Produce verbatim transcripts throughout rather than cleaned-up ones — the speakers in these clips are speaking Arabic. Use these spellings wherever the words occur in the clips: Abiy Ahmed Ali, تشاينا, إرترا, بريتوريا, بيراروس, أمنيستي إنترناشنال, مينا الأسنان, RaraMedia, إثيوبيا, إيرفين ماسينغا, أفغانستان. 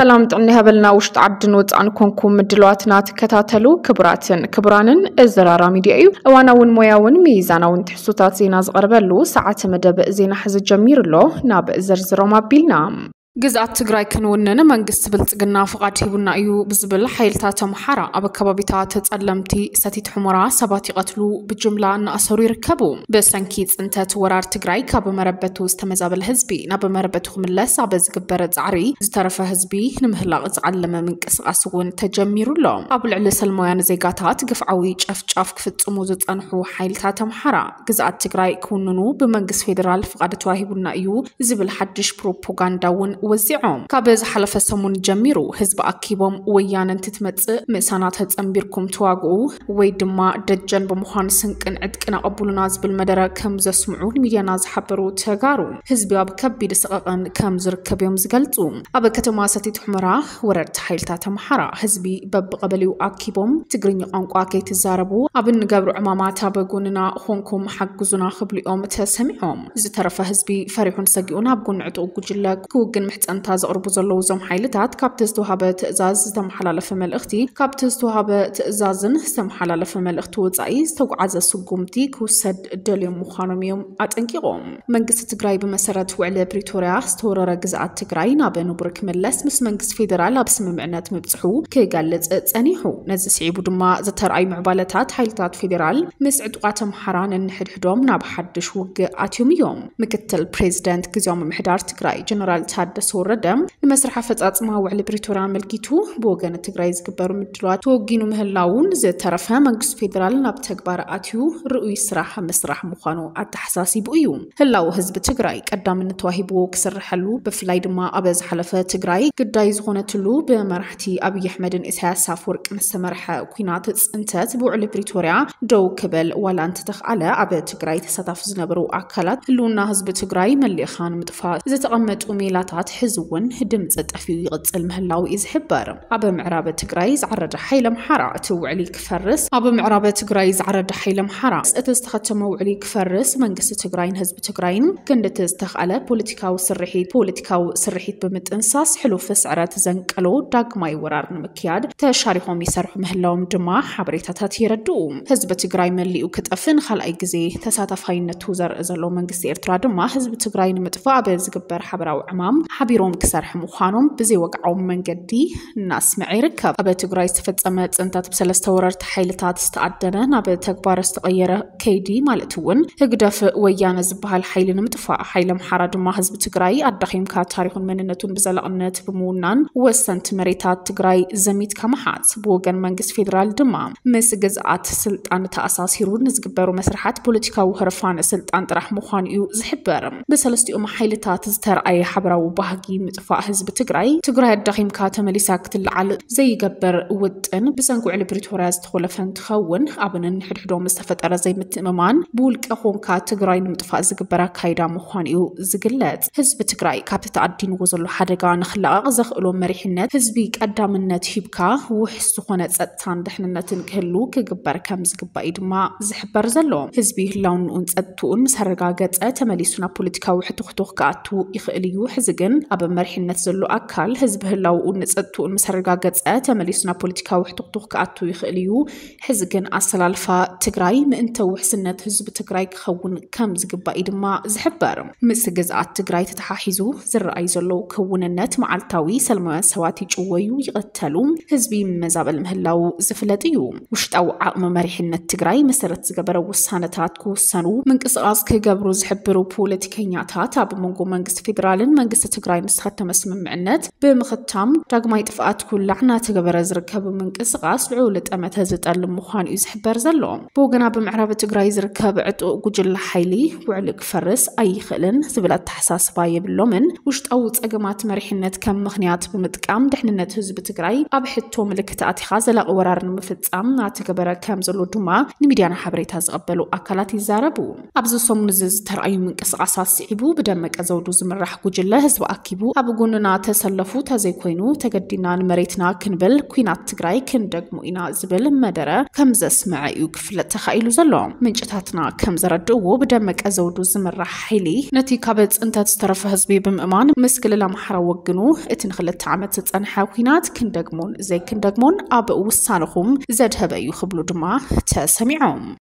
سلامت عن هبلنا وش تعبدن وتعنكونكم مدلواتنا تكتاتلو كبراتن كبرانن الزرارة ميديا وانا ون مياون ميزانا ون تحسوتات زينا زغربلو ساعة مدب زينا حز الجمير له ناب زرزرو ما بيلنام جزءات تجري كنوننا من قصة بلتجنا فقط هبنا أيو بزبل حيلتات محرة أبكبابيتات تتعلمتي ستيت حمرة سباتي قتلو بالجملة أن أسرى ركبوا بس أنكيد أنت تورار تجري كاب مربته استمزج بالحزبي نب مربته من لسا بس جبرت عري زترف حزبي نمهلا تعلم من قصة سون تجمير اللام قبل علس الميان زي قطعات قفعويج أفجأف كفت أموزت أنحو حيلتات محرة جزءات تجري كنونو بمن قصة فيدرال فقط هبنا أيو زبل حدش بروبوغاندا وزعوم كابز حلف سمون جميرو حزب أكيبهم ويانا تتمتق مسانات هتزنبيركم تواقعو ويدما دجن بمخان سنكن عدكنا أبولناز بالمدرة كمز سمعون ميدياناز حبرو تاقارو حزبي أبكبي لسقاقن كمز ركبهم زغلتوم أبكتما ستيت حمراه وررت حيلتات محرا حزبي بب قبليو أكيبهم تقريني قنقواكي تزاربو أبن قابرو عماماتا بقوننا خونكم حقزونا خبليوم تسمعوم زترف حزبي فريحون ساقيونا بقون عدو جلاك كوغن محت أنت از أربوز اللوزم حيلتات كابتستو هابة تأزاز تم حلال فم الأختي كابتستو هابة تأزازن تم حلال فم الأختو تأيز تو عز سجومتي كوسد دليم مخانميوم أتنكيهم من قصة تجري بمسارة وعلى بريتوريا ستورة رجزة تجري نابن وبرك من لس مس من قصة فيدرال بسم معنات مبتحو كي قالت تأنيحو نزس عيب دما زتر أي معبالتات حيلتات فيدرال مسعد قاتم حران نحد حدام ناب حدش وق أتيوميوم مكتل بريزيدنت كزام محدار تجري جنرال تاد سورة دم المسرحة فتأتمها وعلى بريتوريا ملكيتو بوجانة تجري زكبر مدلوات وجينو مهلاون زي ترفها مجلس فيدرال نبتكبر أتيو رئيس راح مسرح مخانو التحساسي بقيوم هلاو حزب تجري قدام التواهب وكسر حلو بفلايد ما أبز حلفة تجري قد يزغون تلو بمرحتي أبي أحمد إسحاق سافورك مسمرحة كيناتس انتات بوعلى بريتوريا جو كبل ولا انت تخعلى أبي تجري تستفزنا برو أكلت هلونا حزب تجري ملي خان متفات زي تقمت أميلاتات حزون هدمت تأفيقة المهلاو إزحبار أبا معرابة تجريز عرض حيل محرة تو عليك فرس أبا معرابة تجريز عرض حيل محرة استختموا عليك فرس من قصة تجرين هزب تجرين كانت استخلال بوليتيكاو سرحيت بوليتيكاو سرحيت بمت إنساس حلو فسعرات زنقلو داق ماي ورارن مكياد تشاريهم يسرحوا مهلاوم دماء حبريتها تاتير الدوم هزب تجرين اللي وكتأفن خل أي جزي تساتف هاي نتوزر إزلو من قصة إرترا دماء هزب تجرين متفاع بزقبر حبرة وعمام حبيروم كسرح مخانم بزي وقعوم من قدي الناس معي ركب أبا تجري استفتزمت أنت بسلس توررت حيلتات استعدنا نابا تكبار استغير كيدي مالتون هقدف ويانا زبها الحيل نمتفاع حيل محرد ما هزب تجري الدخيم كاتاريخ من النتون بزلقنات بمونان وسنت مريتات تجري زميت كمحات بوغن منجس فيدرال دمام مس جزءات سلطان تأساس هيرون نزقبرو مسرحات بوليتيكا وهرفان سلطان طرح مخانيو زحبرم بسلستي أم حيلتات زتر أي حبرة وبهجي متفاع حزب تجري تجري الدخيم كاتملي ساكت العل زي جبر ودن بسنقو على بريتوريا تدخل فن تخون أبنا نحد حدوم استفتقر زي متممان بولك أخون كات تجري متفاع زجبرة كيدا مخانيو زجلات حزب تجري كاب تتعدين وزلو حدقة نخلق زخلو مريحنات حزبيك قدام النت هبكا وحس خونات ستان دحنا النت نكهلو كجبر كم زجبا إدما زحبر زلوم حزبيه لون أنتون مسرقة جت تملي سنا بوليتيكا وحتو خطوخ كاتو يخليو حزجن أب مريحنات زلو أكل حزب هلاو نتسدتو المسرقة جت تملي سنا بوليتيكا وحتو خطوخ كاتو يخليو حزجن أصل الفا تجري ما أنت وحسنات حزب تجري خون كم زجبا إدما زحبر مس جزعات تجري تتححزو زر أي زلو كون النت مع التاوي سلمان سواتي جويو يقتلون حزبي مزاب المهلاو زفلتيو وشت أو عقم مريحنا تجري مسرت زجبر وسانتات كوسانو من قصاص كجبرو زحبرو بوليتيكينياتات أب منجو منجس فيدرالن منجس تجري مسختم اسم معنات بمختم داق ما يتفقات كل لعنة تجبر زركب من قصاص لعولة أمت هزت المخان يزحبر زلوم بوجنا بمعربة تجري زركب عتق جل حيلي وعلق فرس أي خلن سبلت حساس باي باللمن وشت أوت أجمعت مريحنات كم مخنيات بمتقام دحنا نتهز بتجري أبحثهم لك تأتي خازلا قرار مفتقام ناتجبر كم زلو دما نمدينا حبريت هزقبلو أكلات زربو أبزو صمنزز ترأي من قصاص صعبو بدمك أزودوز من رح جل هز وأك تأكيبو أبغوننا تسلفو تزيكوينو تجدينا مريتنا كنبل كينات تجري كندقمو إنا زبل مدرة كم زسمع يقفل تخيل زلام من جتاتنا كم زردو بدمك أزودو زمر رحيلي نتيجة بس أنت تترف هزبي بمأمان مسكلة لمحرا وجنوه اتنخلت تعمت تنحى كينات كندقمون زي كندقمون أب وصانهم زدها بيخبلو دماء تسمعهم.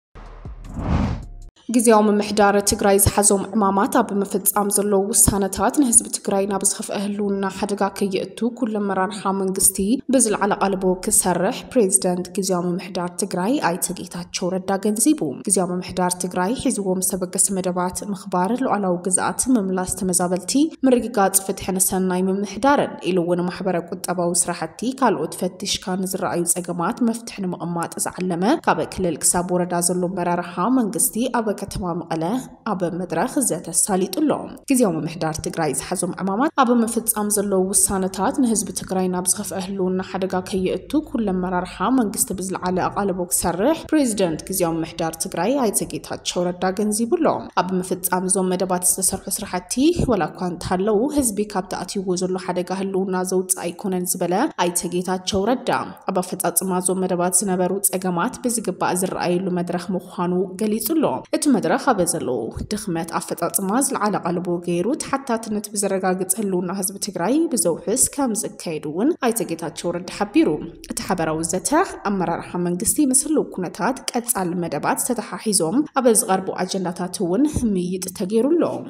جزيوم محدار تجري زحزم عمامات بمفتز أمزلو والسنتات نهزب تجري نابزخف أهلونا حدقا كي يأتو كل مران حامن قستي بزل على قلبو كسرح بريزدنت جزيوم محدار تجري أي تجيتات شورة داقن زيبو جزيوم محدار تجري حزوم سبق سمدبات مخبار لو على وجزات مملاست مزابلتي مرققات فتح نسناي من محدار إلو نمحبرة قد أبو سرحتي قالو تفتش كان زرع يزقمات مفتحن مقامات أزعلمة قابك للكسابورة دازلو مران حامن قستي أبا كتمام على أبا مدرخ زيت الساليت اللهم كزيوم محدار تجري زحزم عمامات أبا مفتز أمزلو والسانتات نهزب تجري نابزخف أهلون حدقا كي يأتو كل مرة رحام نقستبزل على أقالبوك سرح بريزدنت كزيوم محدار تجري عيتجيت هاتشورة داقن زيب اللهم أبا مفتز أمزم مدبات استسرح سرحتي ولا كانت هلو هزبي كابتأتي وزلو حدقا هلونا زوت أيكون انزبلا عيتجيت هاتشورة دام أبا فتز أمزم مدبات سنبروت أجمات بزقبا أزرعي لمدرخ مخانو قليت اللهم مدرخة بزلو دخمات عفت مازل على قلبو غيروت حتى تنت بزرقاقة هلونا هزب تقرأي بزوحس كام زكايدون ايتاقيتات شورد حبيرو اتحبرو الزتاح أمر رحم من قسي مسلو كونتات كاتسال المدبات ستحاحيزوم أبز غربو أجنداتاتون ميت تغيرو اللوم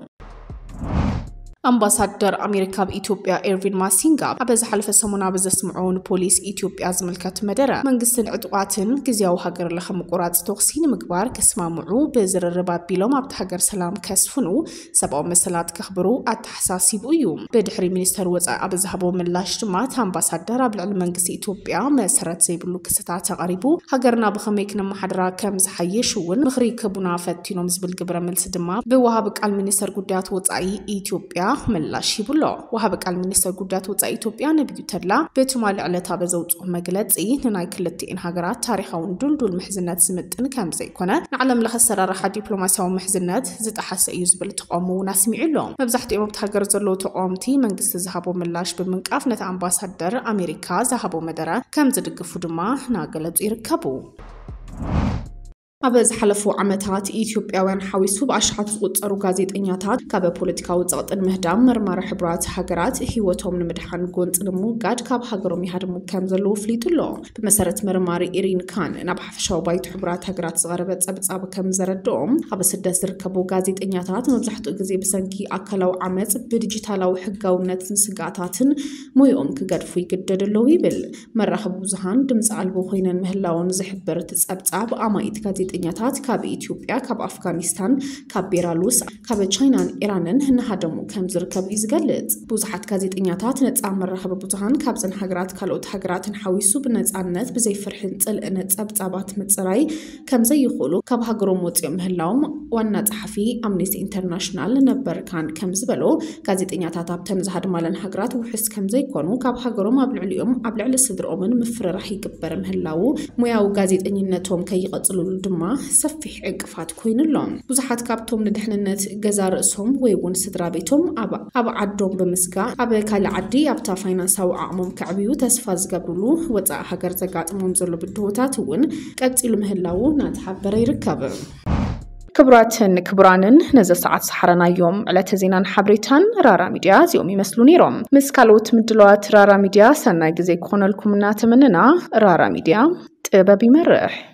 أمباسادر أمريكا بإثيوبيا إيرفين ماسينغا أبز حلف السمونة بزسمعون بوليس إثيوبيا زملكات مدرة من قسن عدواتن كزياو هاجر لخم قرات توخسين مكبار كسمامعو بزر الرباب بيلوم أبتحجر سلام كسفنو سبعو مسلات كخبرو أتحساسي بقيوم بدحري منستر وزع أبز هبو من لاشتمات أمباسادر بالعلم من قس إثيوبيا مسرات زي بلو كستات غريبو هاجرنا بخميكنا محدرا كمز حيشون بخري كبنافت تنومز بالجبرة من سدما بوهابك المنستر قدات وزعي إثيوبيا ملا شيبولو وهابك على المنستر قدات وزا إثيوبيا نبيو تدلا بيتومال علتا بزوجو مجلات زي نناي كلتي إن هاجرات تاريخون دلدل محزنات سمتن كام زي كنا نعلم لخسر راحة دبلوماسية ومحزنات زد أحس أيوز بالتقامو وناسمعي لهم مبزحت إمام تهاجر زلو تقامتي من قصة زهابو ملاش بمنقاف نت أمباسادر أمريكا زهابو مدرة كام زد قفودما ناقلت يركبو أبز حلفو عمتات إثيوبيا وين حاويسو بأشحات قطر وغازيت إنياتات كابا بوليتيكا وزغط المهدام مرمار حبرات حقرات هيوتهم نمدحان قونت نموقات كاب حقرهم يهدمو كامزلو فليتلو بمسارة مرمار إيرين كان نبحفشو بايت حبرات حقرات صغربت أبتساب كامزر الدوم أبس الدس ركبو غازيت إنياتات مبزحتو إغزي بسنكي أكلو عمت بديجيتالو حقاو نتن سقاتاتن مويقوم كغرفو يقدد اللو يبل مرحبو زهان دمز عالبو خينا مهلاون زحبر تسأبتساب أما إتكازيت إنياتات كاب إثيوبيا كاب أفغانستان كاب بيراروس كاب تشاينا إيرانن هن هدمو كمزر كاب إزغلت بوزحت كازيت إنياتات نتسعى مرحب بوزحان كاب زن حقرات كالوت حقرات نحاويسو بنتسعى نت بزي فرحن تل نتسعى بتسابات متسراي كم زي يخولو كاب هقرو موت يوم هلاوم وانا تحفي أمنيستي إنترناشنال نبر كان كم زبلو كازيت إنياتات بتمز هدما لن حقرات وحس كم زي كونو كاب هقرو ما بلع اليوم أبلع لصدر أمن مفر رح يكبر مهلاو مياو كازيت إنياتهم كي يقتلوا الدم سفح اقفات كوين اللون بزحات كابتوم ندحننت غزار اسهم ويون سدرابيتوم ابا ابا عدوم بمسكا ابا كال عدي ابتا فاينانساو عامم كعبيو تسفا زغبرلو وتا هاجر زغاطموم زلو بدوتات ون قتيل مهلاو ناتحبر يركب كبراتن كبرانن نزل ساعات سحرنا يوم على تزينان حبرتان رارا ميديا زيوم يمسلوني روم مسكالوت مدلوات رارا ميديا سنة جزي كونالكم ناتمننا رارا ميديا تبا بمرح.